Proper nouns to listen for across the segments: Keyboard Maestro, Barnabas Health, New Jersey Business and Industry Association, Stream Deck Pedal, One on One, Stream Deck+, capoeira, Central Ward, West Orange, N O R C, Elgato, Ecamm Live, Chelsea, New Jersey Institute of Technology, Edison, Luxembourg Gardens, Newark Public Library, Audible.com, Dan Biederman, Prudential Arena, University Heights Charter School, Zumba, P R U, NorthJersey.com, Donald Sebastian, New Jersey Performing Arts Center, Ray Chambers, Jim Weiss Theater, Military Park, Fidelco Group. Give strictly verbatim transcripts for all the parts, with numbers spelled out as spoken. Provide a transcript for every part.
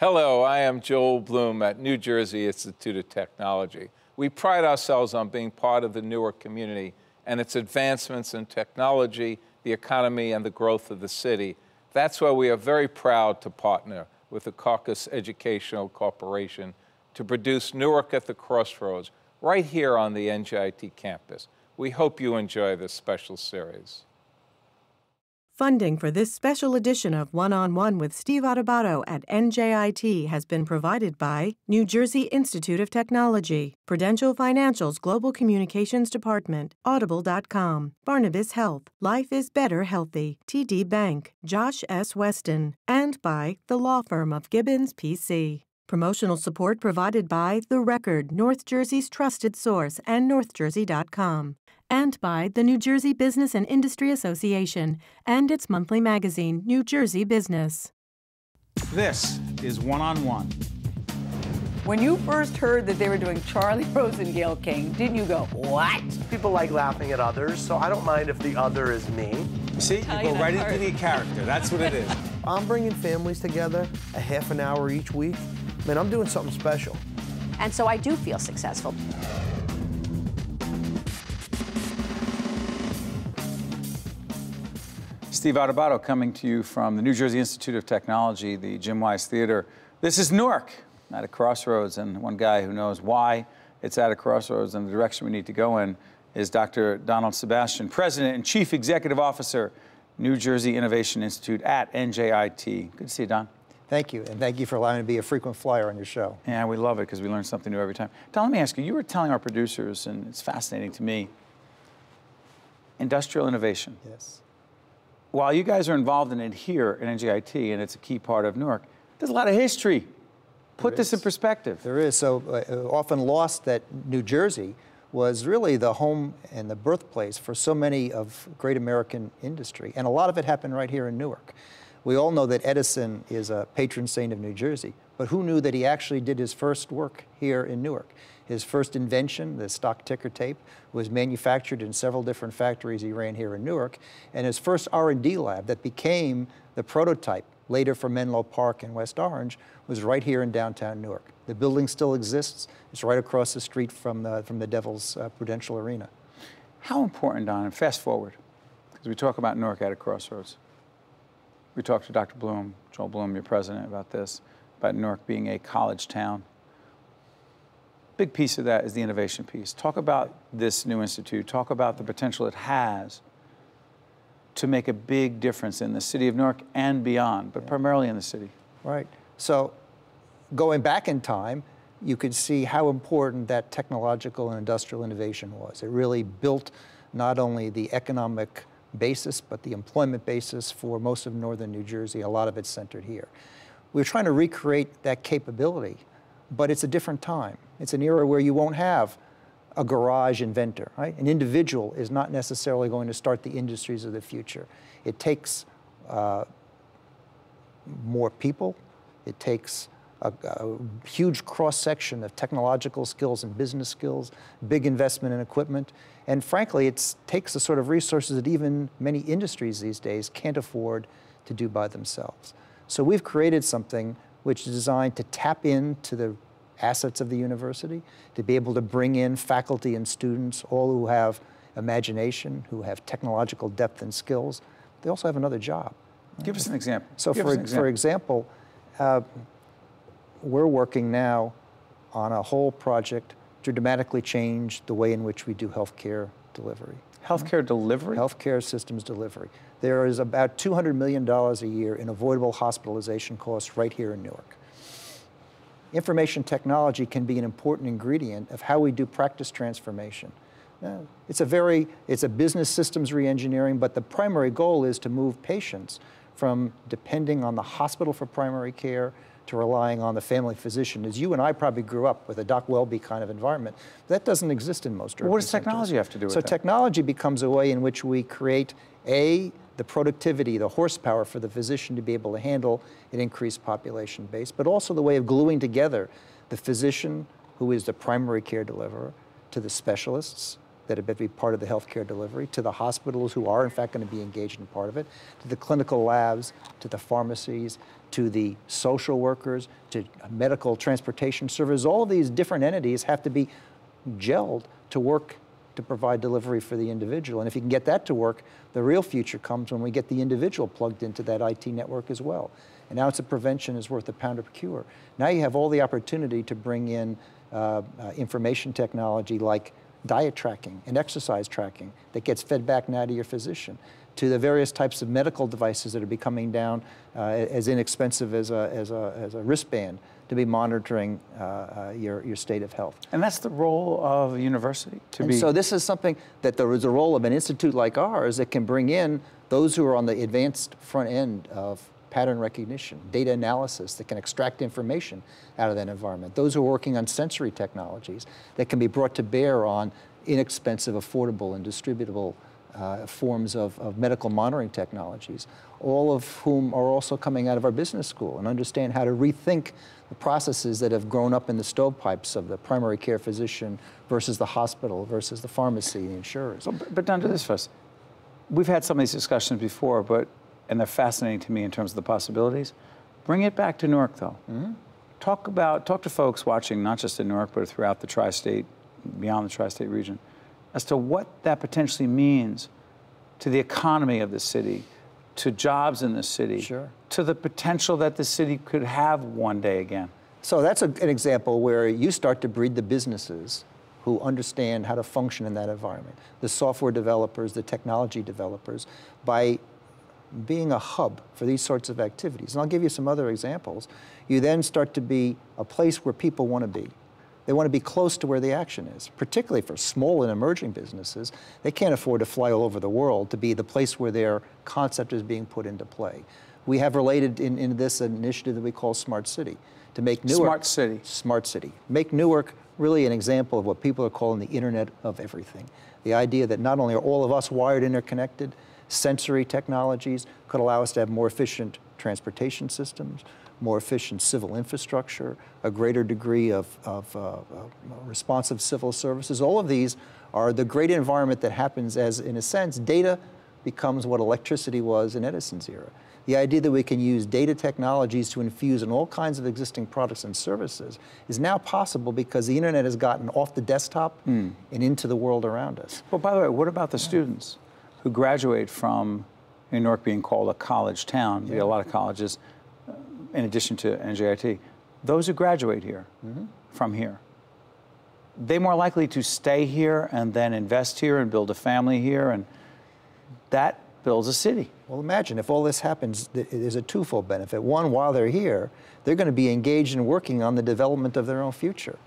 Hello, I am Joel Bloom at New Jersey Institute of Technology. We pride ourselves on being part of the Newark community and its advancements in technology, the economy, and the growth of the city. That's why we are very proud to partner with the Caucus Educational Corporation to produce Newark at the Crossroads, right here on the N J I T campus. We hope you enjoy this special series. Funding for this special edition of One-on-One with Steve Adubato at N J I T has been provided by New Jersey Institute of Technology, Prudential Financial's Global Communications Department, Audible dot com, Barnabas Health, Life is Better Healthy, T D Bank, Josh S. Weston, and by the law firm of Gibbons, P C Promotional support provided by The Record, North Jersey's trusted source, and North Jersey dot com. And by the New Jersey Business and Industry Association and its monthly magazine, New Jersey Business. This is One-on-One. When you first heard that they were doing Charlie Rosengale King, didn't you go, what? People like laughing at others, so I don't mind if the other is me. See, you go right into the character. That's what it is. I'm bringing families together a half an hour each week. Man, I'm doing something special. And so I do feel successful. Steve Adubato coming to you from the New Jersey Institute of Technology, the Jim Weiss Theater. This is Newark at a crossroads, and one guy who knows why it's at a crossroads and the direction we need to go in is Doctor Donald Sebastian, President and Chief Executive Officer, New Jersey Innovation Institute at N J I T. Good to see you, Don. Thank you, and thank you for allowing me to be a frequent flyer on your show. Yeah, we love it because we learn something new every time. Don, let me ask you, you were telling our producers, and it's fascinating to me, industrial innovation. Yes. While you guys are involved in it here at N J I T, and it's a key part of Newark, there's a lot of history. Put this in perspective. There is. So uh, often lost that New Jersey was really the home and the birthplace for so many of great American industry. And a lot of it happened right here in Newark. We all know that Edison is a patron saint of New Jersey, but who knew that he actually did his first work here in Newark? His first invention, the stock ticker tape, was manufactured in several different factories he ran here in Newark. And his first R and D lab that became the prototype later for Menlo Park and West Orange was right here in downtown Newark. The building still exists. It's right across the street from the, from the Devil's uh, Prudential Arena. How important, Don, and fast forward, because we talk about Newark at a crossroads. We talked to Doctor Bloom, Joel Bloom, your president, about this, about Newark being a college town. Big piece of that is the innovation piece. Talk about this new institute. Talk about the potential it has to make a big difference in the city of Newark and beyond, but yeah. primarily in the city. Right. So going back in time, you could see how important that technological and industrial innovation was. It really built not only the economic basis, but the employment basis for most of northern New Jersey. A lot of it's centered here. We're trying to recreate that capability, but it's a different time. It's an era where you won't have a garage inventor, right? An individual is not necessarily going to start the industries of the future. It takes uh, more people. It takes a, a huge cross-section of technological skills and business skills, big investment in equipment. And frankly, it takes the sort of resources that even many industries these days can't afford to do by themselves. So we've created something which is designed to tap into the assets of the university, to be able to bring in faculty and students, all who have imagination, who have technological depth and skills. They also have another job. Give us an example. So for, an example. for example, uh, we're working now on a whole project to dramatically change the way in which we do healthcare delivery. Healthcare delivery? Healthcare systems delivery. There is about two hundred million dollars a year in avoidable hospitalization costs right here in Newark. Information technology can be an important ingredient of how we do practice transformation. Now, it's a very, it's a business systems reengineering, but the primary goal is to move patients from depending on the hospital for primary care to relying on the family physician. As you and I probably grew up with a Doc Welby kind of environment. That doesn't exist in most urban centers. What does technology have to do with that? So technology becomes a way in which we create, A, the productivity, the horsepower for the physician to be able to handle an increased population base, but also the way of gluing together the physician, who is the primary care deliverer, to the specialists, that have been to be part of the healthcare delivery, to the hospitals who are in fact going to be engaged in part of it, to the clinical labs, to the pharmacies, to the social workers, to medical transportation services. All these different entities have to be gelled to work to provide delivery for the individual. And if you can get that to work, the real future comes when we get the individual plugged into that I T network as well. And now it's a prevention is worth a pound of cure. Now you have all the opportunity to bring in uh, uh, information technology like diet tracking and exercise tracking that gets fed back now to your physician, to the various types of medical devices that are becoming down uh, as inexpensive as a, as a, as a wristband to be monitoring uh, uh, your, your state of health. And that's the role of a university to and be. So this is something that there is a role of an institute like ours that can bring in those who are on the advanced front end of pattern recognition, data analysis that can extract information out of that environment. Those who are working on sensory technologies that can be brought to bear on inexpensive, affordable, and distributable uh, forms of, of medical monitoring technologies, all of whom are also coming out of our business school and understand how to rethink the processes that have grown up in the stovepipes of the primary care physician versus the hospital versus the pharmacy and the insurers. Well, but, but down to this first. We've had some of these discussions before, but and they're fascinating to me in terms of the possibilities. Bring it back to Newark, though. Mm-hmm. Talk about, talk to folks watching, not just in Newark, but throughout the tri-state, beyond the tri-state region, as to what that potentially means to the economy of the city, to jobs in the city, sure, to the potential that the city could have one day again. So that's a, an example where you start to breed the businesses who understand how to function in that environment. The software developers, the technology developers, by being a hub for these sorts of activities. And I'll give you some other examples. You then start to be a place where people want to be. They want to be close to where the action is, particularly for small and emerging businesses. They can't afford to fly all over the world to be the place where their concept is being put into play. We have related in, in this an initiative that we call Smart City, to make Newark- Smart City. Smart City. Make Newark really an example of what people are calling the Internet of Everything. The idea that not only are all of us wired interconnected, sensory technologies could allow us to have more efficient transportation systems, more efficient civil infrastructure, a greater degree of, of uh, responsive civil services. All of these are the great environment that happens as, in a sense, data becomes what electricity was in Edison's era. The idea that we can use data technologies to infuse in all kinds of existing products and services is now possible because the internet has gotten off the desktop mm. and into the world around us. Well, by the way, what about the yeah. students who graduate from New York being called a college town, yeah. a lot of colleges, in addition to N J I T, those who graduate here, mm-hmm. from here, they're more likely to stay here and then invest here and build a family here, and that builds a city. Well, imagine if all this happens, there's a twofold benefit. One, while they're here, they're going to be engaged in working on the development of their own future.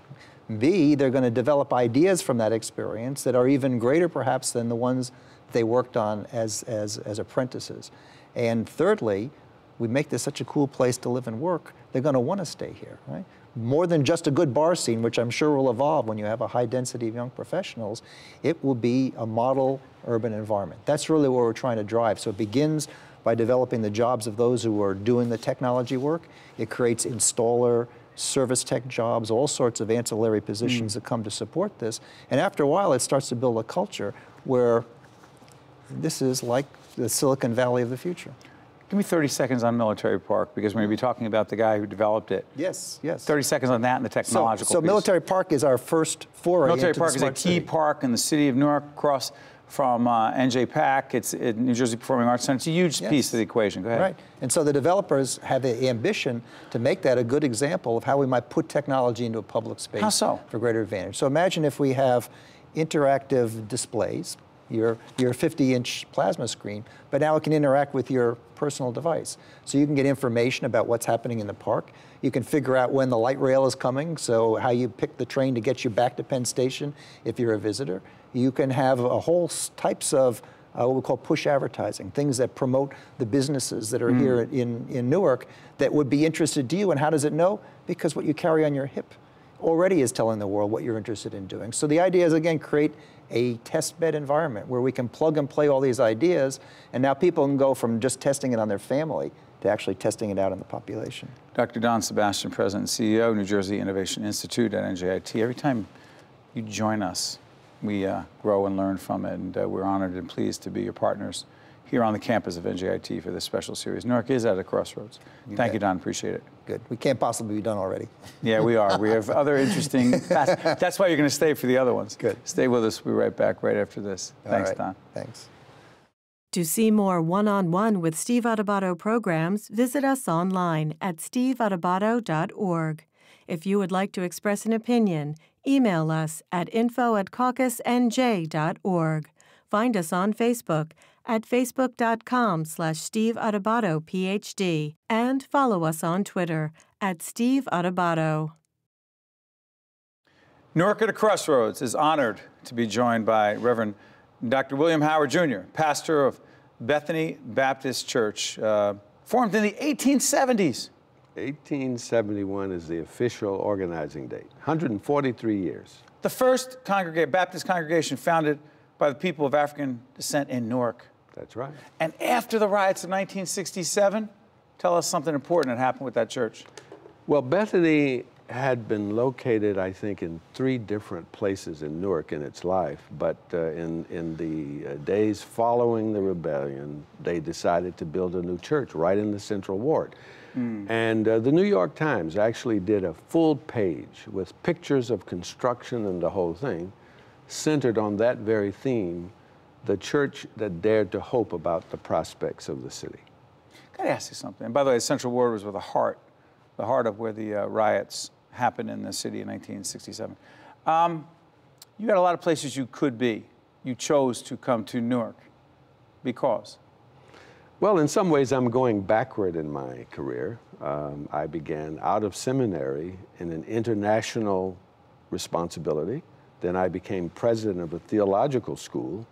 B, they're going to develop ideas from that experience that are even greater perhaps than the ones they worked on as, as, as apprentices. And thirdly, we make this such a cool place to live and work, they're gonna wanna stay here, right? More than just a good bar scene, which I'm sure will evolve when you have a high density of young professionals, it will be a model urban environment. That's really what we're trying to drive. So it begins by developing the jobs of those who are doing the technology work. It creates installer, service tech jobs, all sorts of ancillary positions mm. that come to support this. And after a while, it starts to build a culture where this is like the Silicon Valley of the future. Give me thirty seconds on Military Park, because we're going to be talking about the guy who developed it. Yes, yes. thirty seconds on that and the technological So, so piece. Military Park is our first foray Military into Park the is a key city. park in the city of Newark, across from uh, N J PAC. It's at New Jersey Performing Arts Center. It's a huge yes. piece of the equation. Go ahead. Right. And so the developers have the ambition to make that a good example of how we might put technology into a public space how so? for greater advantage. So imagine if we have interactive displays, your fifty-inch plasma screen, but now it can interact with your personal device. So you can get information about what's happening in the park. You can figure out when the light rail is coming, so how you pick the train to get you back to Penn Station if you're a visitor. You can have a whole types of uh, what we call push advertising, things that promote the businesses that are mm. here in, in Newark that would be interested to you. And how does it know? Because what you carry on your hip already is telling the world what you're interested in doing. So the idea is, again, create a test bed environment where we can plug and play all these ideas, and now people can go from just testing it on their family to actually testing it out on the population. Doctor Don Sebastian, President and C E O, New Jersey Innovation Institute at N J I T. Every time you join us, we uh, grow and learn from it, and uh, we're honored and pleased to be your partners here on the campus of N J I T for this special series. N O R C is at a crossroads. You Thank bet. you, Don. Appreciate it. Good. We can't possibly be done already. Yeah, we are. We have other interesting... That's why you're going to stay for the other ones. Good. Stay with us. We'll be right back right after this. All Thanks, right. Don. Thanks. To see more one-on-one with Steve Adubato programs, visit us online at steve adubato dot org. If you would like to express an opinion, email us at info at caucus n j dot org. Find us on Facebook at facebook dot com slash Steve Adubato P H D, and follow us on Twitter at Steve Adubato. N O R C at a Crossroads is honored to be joined by Reverend Doctor William Howard Junior, pastor of Bethany Baptist Church, uh, formed in the eighteen seventies. eighteen seventy-one is the official organizing date, one hundred forty-three years. The first congrega- Baptist congregation founded by the people of African descent in N O R C. That's right. And after the riots of nineteen sixty-seven, tell us something important that happened with that church. Well, Bethany had been located, I think, in three different places in N O R C in its life, but uh, in, in the uh, days following the rebellion, they decided to build a new church right in the Central Ward. Mm. And uh, the New York Times actually did a full page with pictures of construction and the whole thing, centered on that very theme, the church that dared to hope about the prospects of the city. Gotta ask you something. And by the way, Central Ward was with the heart, the heart of where the uh, riots happened in the city in nineteen sixty-seven. Um, you had a lot of places you could be. You chose to come to N O R C because? Well, in some ways, I'm going backward in my career. Um, I began out of seminary in an international responsibility. Then I became president of a theological school,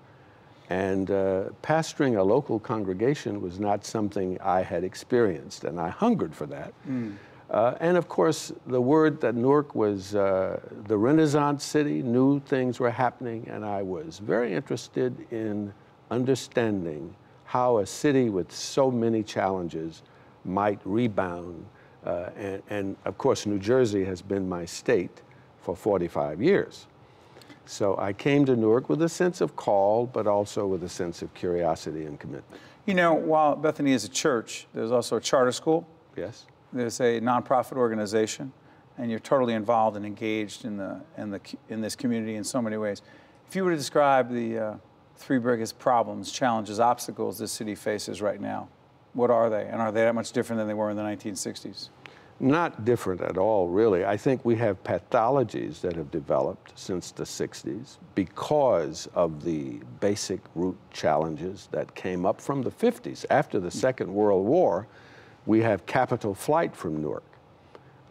and uh, pastoring a local congregation was not something I had experienced, and I hungered for that. Mm. Uh, and of course, the word that N O R C was uh, the Renaissance city, new things were happening, and I was very interested in understanding how a city with so many challenges might rebound. Uh, and, and of course, New Jersey has been my state for forty-five years. So I came to N O R C with a sense of call, but also with a sense of curiosity and commitment. You know, while Bethany is a church, there's also a charter school. Yes. There's a nonprofit organization, and you're totally involved and engaged in the in the in this community in so many ways. If you were to describe the uh, three biggest problems, challenges, obstacles this city faces right now, what are they, and are they that much different than they were in the nineteen sixties? Not different at all, really. I think we have pathologies that have developed since the sixties because of the basic root challenges that came up from the fifties. After the Second World War, we have capital flight from N O R C.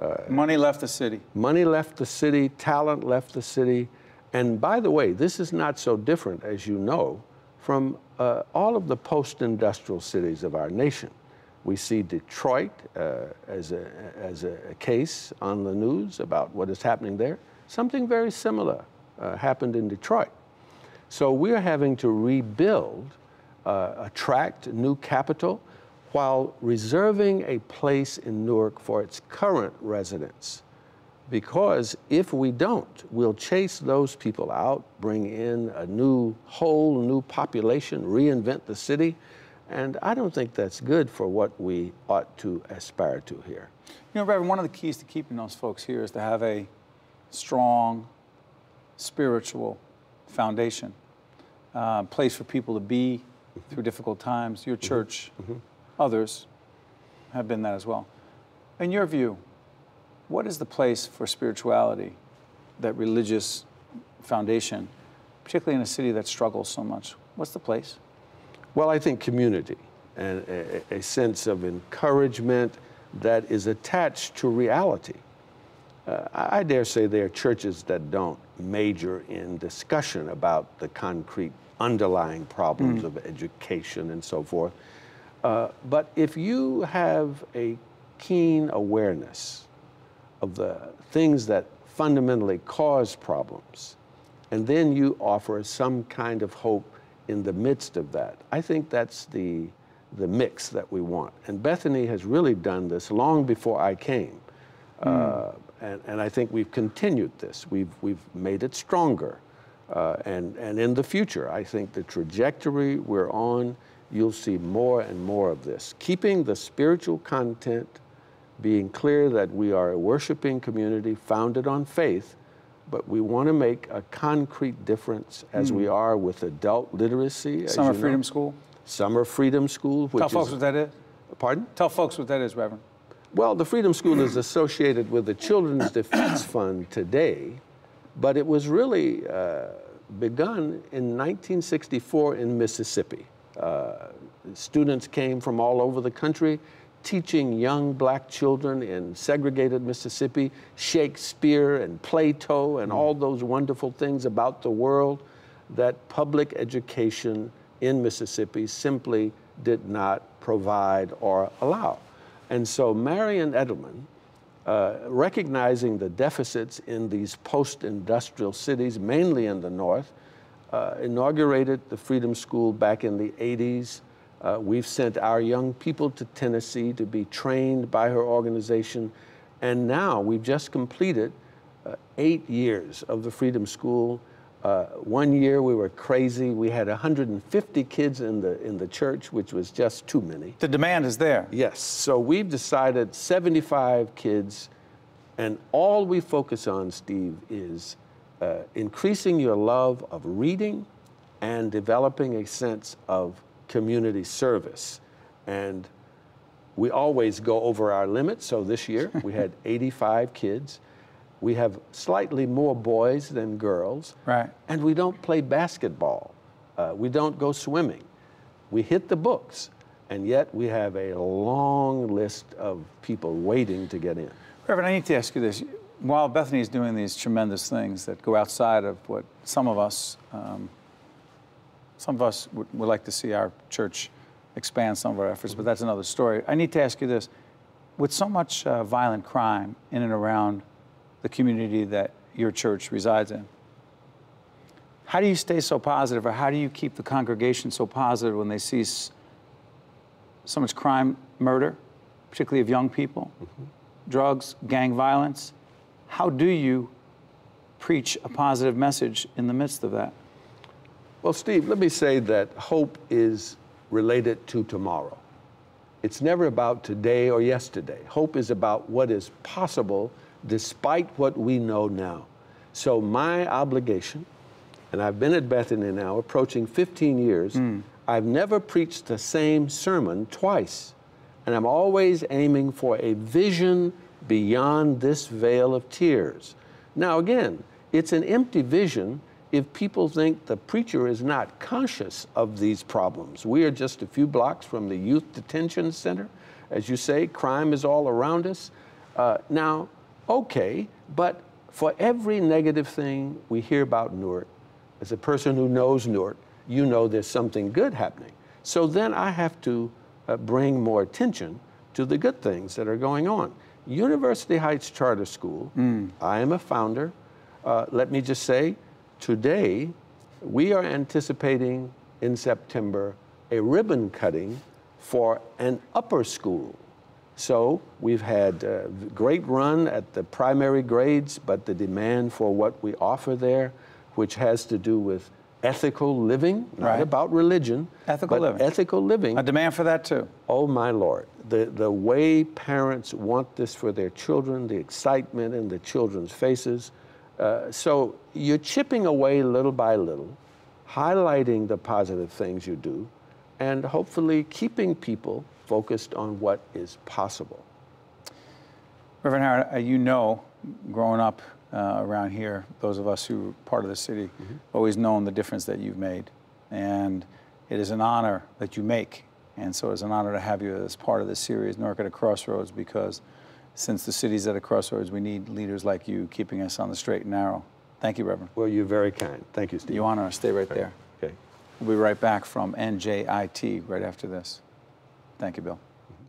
Uh, money left the city. Money left the city, talent left the city. And by the way, this is not so different, as you know, from uh, all of the post-industrial cities of our nation. We see Detroit uh, as, a, as a, a case on the news about what is happening there. Something very similar uh, happened in Detroit. So we're having to rebuild, uh, attract new capital, while reserving a place in N O R C for its current residents. Because if we don't, we'll chase those people out, bring in a new, whole new population, reinvent the city. And I don't think that's good for what we ought to aspire to here. You know, Reverend, one of the keys to keeping those folks here is to have a strong spiritual foundation, a uh, place for people to be through difficult times. Your church, mm-hmm. Mm-hmm. others have been that as well. In your view, what is the place for spirituality, that religious foundation, particularly in a city that struggles so much? What's the place? Well, I think community and a, a sense of encouragement that is attached to reality. Uh, I, I dare say there are churches that don't major in discussion about the concrete underlying problems mm-hmm. of education and so forth. Uh, but if you have a keen awareness of the things that fundamentally cause problems, and then you offer some kind of hope in the midst of that, I think that's the, the mix that we want. And Bethany has really done this long before I came. Mm. Uh, and, and I think we've continued this. We've, we've made it stronger. Uh, and, and in the future, I think the trajectory we're on, you'll see more and more of this. Keeping the spiritual content, being clear that we are a worshiping community founded on faith, but we want to make a concrete difference as mm. we are with adult literacy. Summer Freedom know. School? Summer Freedom School. Which Tell is, folks what that is. Pardon? Tell folks what that is, Reverend. Well, the Freedom School is associated with the Children's Defense Fund today, but it was really uh, begun in nineteen sixty-four in Mississippi. Uh, students came from all over the country teaching young black children in segregated Mississippi Shakespeare and Plato and mm. all those wonderful things about the world that public education in Mississippi simply did not provide or allow. And so Marian Edelman, uh, recognizing the deficits in these post-industrial cities, mainly in the north, uh, inaugurated the Freedom School back in the eighties. Uh, we've sent our young people to Tennessee to be trained by her organization. And now we've just completed uh, eight years of the Freedom School. Uh, one year we were crazy. We had one hundred fifty kids in the, in the church, which was just too many. The demand is there. Yes. So we've decided seventy-five kids. And all we focus on, Steve, is uh, increasing your love of reading and developing a sense of community service. And we always go over our limit. So this year we had eighty-five kids. We have slightly more boys than girls. Right. And we don't play basketball. Uh, we don't go swimming. We hit the books. And yet we have a long list of people waiting to get in. Reverend, I need to ask you this. While Bethany is doing these tremendous things that go outside of what some of us um, Some of us would, would like to see our church expand some of our efforts, but that's another story. I need to ask you this. With so much uh, violent crime in and around the community that your church resides in, how do you stay so positive, or how do you keep the congregation so positive when they see so much crime, murder, particularly of young people, mm-hmm. drugs, gang violence? How do you preach a positive message in the midst of that? Well, Steve, let me say that hope is related to tomorrow. It's never about today or yesterday. Hope is about what is possible despite what we know now. So my obligation, and I've been at Bethany now approaching fifteen years, mm. I've never preached the same sermon twice. And I'm always aiming for a vision beyond this veil of tears. Now, again, it's an empty vision if people think the preacher is not conscious of these problems. We are just a few blocks from the youth detention center. As you say, crime is all around us. Uh, now, okay, but for every negative thing we hear about Newark, as a person who knows Newark, you know there's something good happening. So then I have to uh, bring more attention to the good things that are going on. University Heights Charter School, mm. I am a founder. Uh, let me just say, today, we are anticipating in September a ribbon cutting for an upper school. So we've had a great run at the primary grades, but the demand for what we offer there, which has to do with ethical living, not right. about religion, ethical but living. ethical living. A demand for that too. Oh my Lord, the, the way parents want this for their children, the excitement in the children's faces. Uh, so you're chipping away little by little, highlighting the positive things you do, and hopefully keeping people focused on what is possible. Reverend Howard, you know, growing up uh, around here, those of us who are part of the city, mm-hmm. always known the difference that you've made. And it is an honor that you make. And so it's an honor to have you as part of this series, Newark at a Crossroads, because since the city's at a crossroads, we need leaders like you keeping us on the straight and narrow. Thank you, Reverend. Well, you're very kind. Thank you, Steve. You honor us. Stay right there. Okay. We'll be right back from N J I T right after this. Thank you, Bill. Mm-hmm.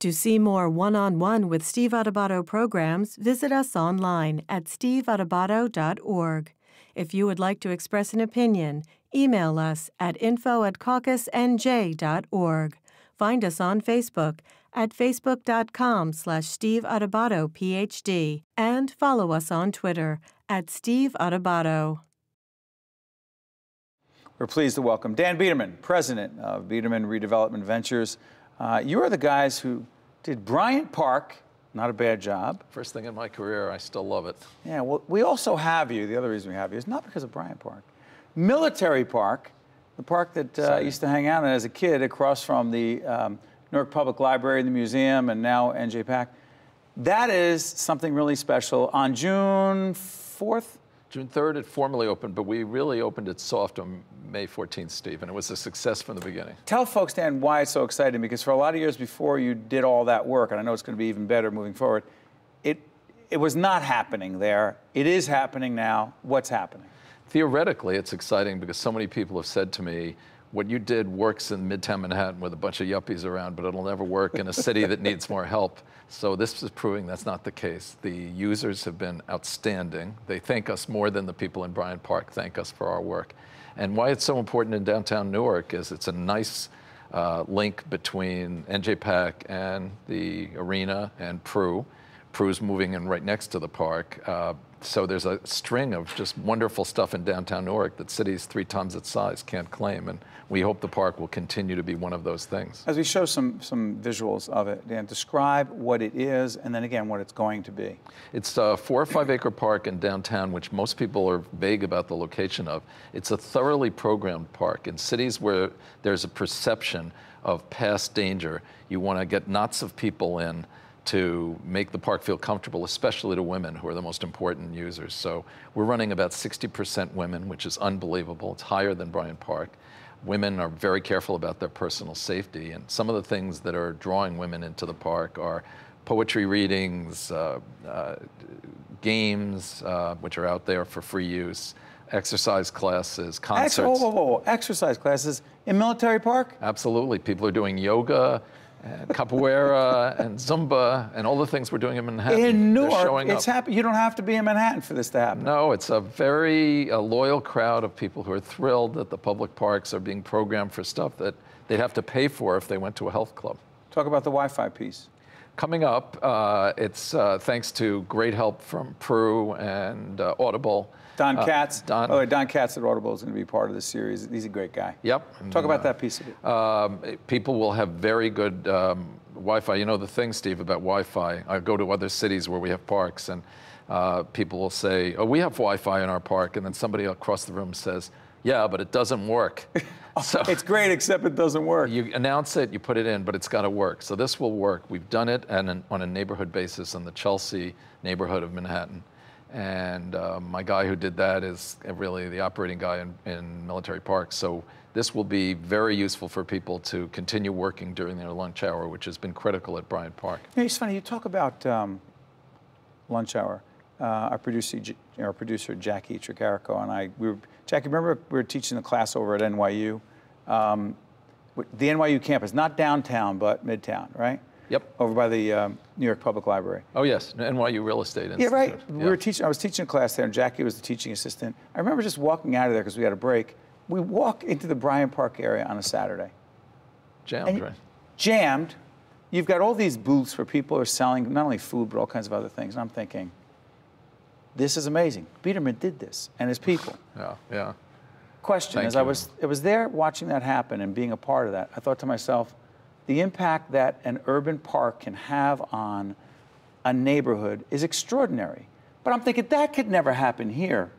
To see more one-on-one with Steve Adubato programs, visit us online at steve adubato dot org. If you would like to express an opinion, email us at info at caucus n j dot org. Find us on Facebook at facebook dot com slash Steve Adubato P H D, and follow us on Twitter at Steve Adubato. We're pleased to welcome Dan Biederman, president of Biederman Redevelopment Ventures. Uh, you are the guys who did Bryant Park. Not a bad job. First thing in my career, I still love it. Yeah, well, we also have you. The other reason we have you is not because of Bryant Park. Military Park, the park that uh, I used to hang out in as a kid across from the um, Newark Public Library and the museum and now N J PAC. That is something really special. On June fourth? June third, it formally opened, but we really opened it soft on May fourteenth, Steve, and it was a success from the beginning. Tell folks, Dan, why it's so exciting, because for a lot of years before you did all that work, and I know it's going to be even better moving forward, it, it was not happening there. It is happening now. What's happening? Theoretically, it's exciting because so many people have said to me, what you did works in Midtown Manhattan with a bunch of yuppies around, but it'll never work in a city that needs more help. So this is proving that's not the case. The users have been outstanding. They thank us more than the people in Bryant Park thank us for our work. And why it's so important in downtown Newark is it's a nice uh, link between N J PAC and the arena and P R U. P R U's moving in right next to the park. Uh, So there's a string of just wonderful stuff in downtown Newark that cities three times its size can't claim, and we hope the park will continue to be one of those things. As we show some, some visuals of it, Dan, describe what it is and then again what it's going to be. It's a four or five acre park in downtown, which most people are vague about the location of. It's a thoroughly programmed park. In cities where there's a perception of past danger, you want to get knots of people in to make the park feel comfortable, especially to women who are the most important users. So we're running about sixty percent women, which is unbelievable. It's higher than Bryant Park. Women are very careful about their personal safety, and some of the things that are drawing women into the park are poetry readings, uh, uh, games, uh, which are out there for free use, exercise classes, concerts. Ex whoa, whoa, whoa, exercise classes in Military Park? Absolutely, people are doing yoga, and capoeira and Zumba and all the things we're doing in Manhattan. In Newark, it's happening. You don't have to be in Manhattan for this to happen. No, it's a very a loyal crowd of people who are thrilled that the public parks are being programmed for stuff that they'd have to pay for if they went to a health club. Talk about the Wi-Fi piece. Coming up, uh, it's uh, thanks to great help from P R U and uh, Audible. Don Katz. Uh, Don, By the way, Don Katz at Audible is going to be part of the series. He's a great guy. Yep. Talk uh, about that piece of it. Um, people will have very good um, Wi-Fi. You know the thing, Steve, about Wi-Fi. I go to other cities where we have parks, and uh, people will say, oh, we have Wi-Fi in our park, and then somebody across the room says, yeah, but it doesn't work. So it's great, except it doesn't work. You announce it, you put it in, but it's got to work. So this will work. We've done it an, on a neighborhood basis in the Chelsea neighborhood of Manhattan. And uh, my guy who did that is really the operating guy in, in Military Park. So this will be very useful for people to continue working during their lunch hour, which has been critical at Bryant Park. You know, it's funny, you talk about um, lunch hour. Uh, our, producer, our producer, Jackie Tricarico, and I, we were, Jackie, remember we were teaching a class over at N Y U? Um, the N Y U campus, not downtown, but midtown, right? Yep. Over by the um, New York Public Library. Oh, yes, N Y U Real Estate Institute. Yeah, right. Yeah. We were teaching, I was teaching a class there, and Jackie was the teaching assistant. I remember just walking out of there because we had a break. We walk into the Bryant Park area on a Saturday. Jammed, and right? Jammed. You've got all these booths where people are selling not only food, but all kinds of other things. And I'm thinking, this is amazing. Biederman did this, and his people. Yeah, yeah. Question, Thank as you. I was, it was there watching that happen and being a part of that, I thought to myself, the impact that an urban park can have on a neighborhood is extraordinary. But I'm thinking that could never happen here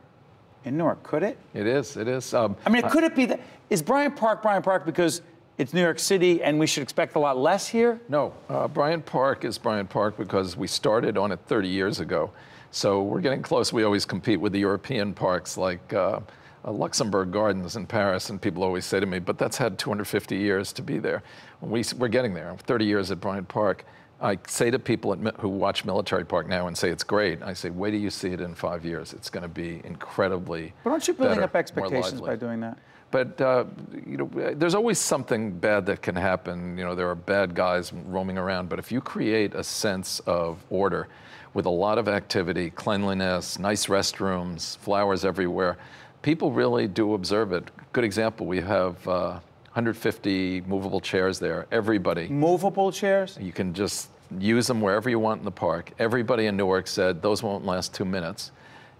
in Newark, could it? It is, it is. Um, I mean, uh, could it be that, is Bryant Park Bryant Park because it's New York City and we should expect a lot less here? No, uh, Bryant Park is Bryant Park because we started on it thirty years ago. So we're getting close. We always compete with the European parks like uh, Uh, Luxembourg Gardens in Paris, and people always say to me, but that's had two hundred fifty years to be there. We, we're getting there, thirty years at Bryant Park. I say to people at, who watch Military Park now and say it's great, I say, wait till you see it in five years. It's going to be incredibly But aren't you building better, up expectations by doing that? But uh, you know, there's always something bad that can happen. You know, there are bad guys roaming around, but if you create a sense of order with a lot of activity, cleanliness, nice restrooms, flowers everywhere, people really do observe it. Good example, we have uh, one hundred fifty movable chairs there. Everybody. Movable chairs? You can just use them wherever you want in the park. Everybody in Newark said, those won't last two minutes.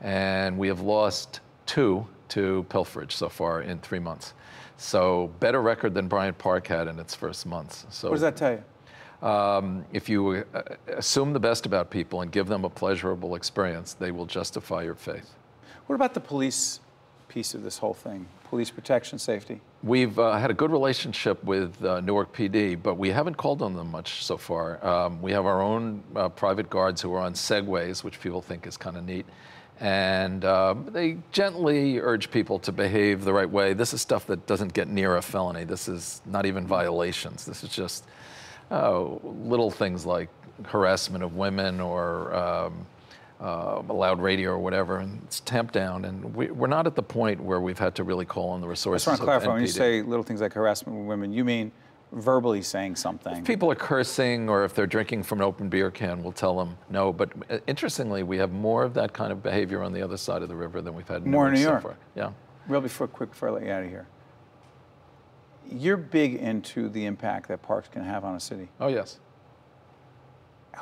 And we have lost two to pilferage so far in three months. So better record than Bryant Park had in its first months. So what does that tell you? Um, if you uh, assume the best about people and give them a pleasurable experience, they will justify your faith. What about the police piece of this whole thing? Police protection, safety? We've uh, had a good relationship with uh, Newark P D, but we haven't called on them much so far. Um, we have our own uh, private guards who are on Segways, which people think is kind of neat. And um, they gently urge people to behave the right way. This is stuff that doesn't get near a felony. This is not even violations. This is just uh, little things like harassment of women or um, Uh, a loud radio or whatever, and it's tamped down. And we, we're not at the point where we've had to really call on the resources. I just want to clarify, when you say little things like harassment with women, you mean verbally saying something? If people are cursing or if they're drinking from an open beer can, we'll tell them no. But uh, interestingly, we have more of that kind of behavior on the other side of the river than we've had in New York so far. Yeah. Real before, quick before I let you out of here. You're big into the impact that parks can have on a city. Oh, yes.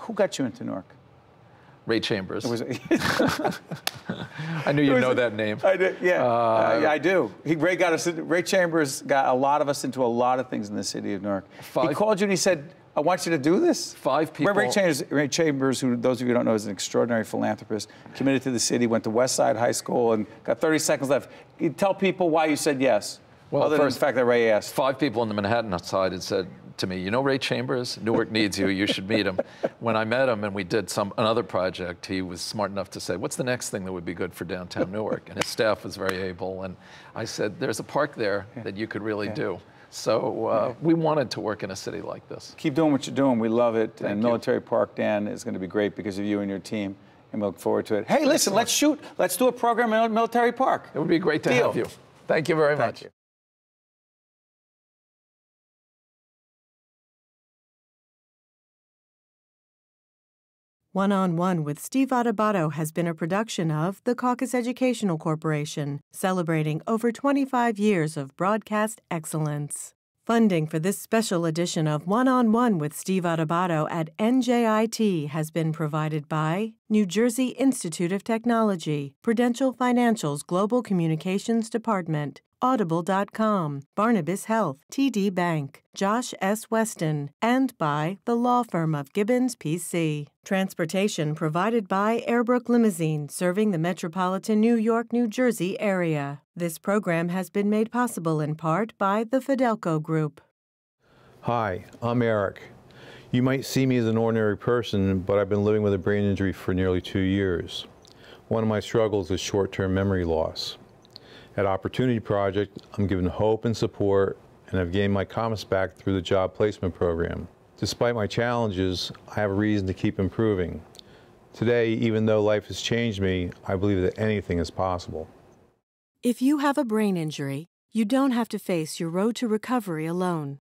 Who got you into Newark? Ray Chambers. Was I knew you'd know that name. I do, yeah, uh, uh, yeah, I do. He, Ray, got us, Ray Chambers got a lot of us into a lot of things in the city of Newark. Five, he called you and he said, I want you to do this. Five people. Ray Chambers, Ray Chambers, who those of you who don't know, is an extraordinary philanthropist, committed to the city, went to West Side High School, and got thirty seconds left. You tell people why you said yes, well, other first, than the fact that Ray asked. Five people on the Manhattan side had said, to me, you know Ray Chambers? Newark needs you, you should meet him. When I met him and we did some another project, he was smart enough to say, what's the next thing that would be good for downtown Newark? And his staff was very able, and I said, there's a park there yeah. that you could really yeah. do. So uh, yeah. we wanted to work in a city like this. Keep doing what you're doing, we love it. Thank and you. Military Park, Dan, is gonna be great because of you and your team, and we look forward to it. Hey, listen, let's shoot, let's do a program in Military Park. It would be great to Deal. have you. Thank you very Thank much. You. One on One with Steve Adubato has been a production of the Caucus Educational Corporation, celebrating over twenty-five years of broadcast excellence. Funding for this special edition of One on One with Steve Adubato at N J I T has been provided by New Jersey Institute of Technology, Prudential Financial's Global Communications Department, Audible dot com, Barnabas Health, T D Bank, Josh S. Weston, and by the law firm of Gibbons, P C Transportation provided by Airbrook Limousine, serving the metropolitan New York, New Jersey area. This program has been made possible in part by the Fidelco Group. Hi, I'm Eric. You might see me as an ordinary person, but I've been living with a brain injury for nearly two years. One of my struggles is short-term memory loss. At Opportunity Project, I'm given hope and support, and I've gained my comments back through the job placement program. Despite my challenges, I have a reason to keep improving. Today, even though life has changed me, I believe that anything is possible. If you have a brain injury, you don't have to face your road to recovery alone.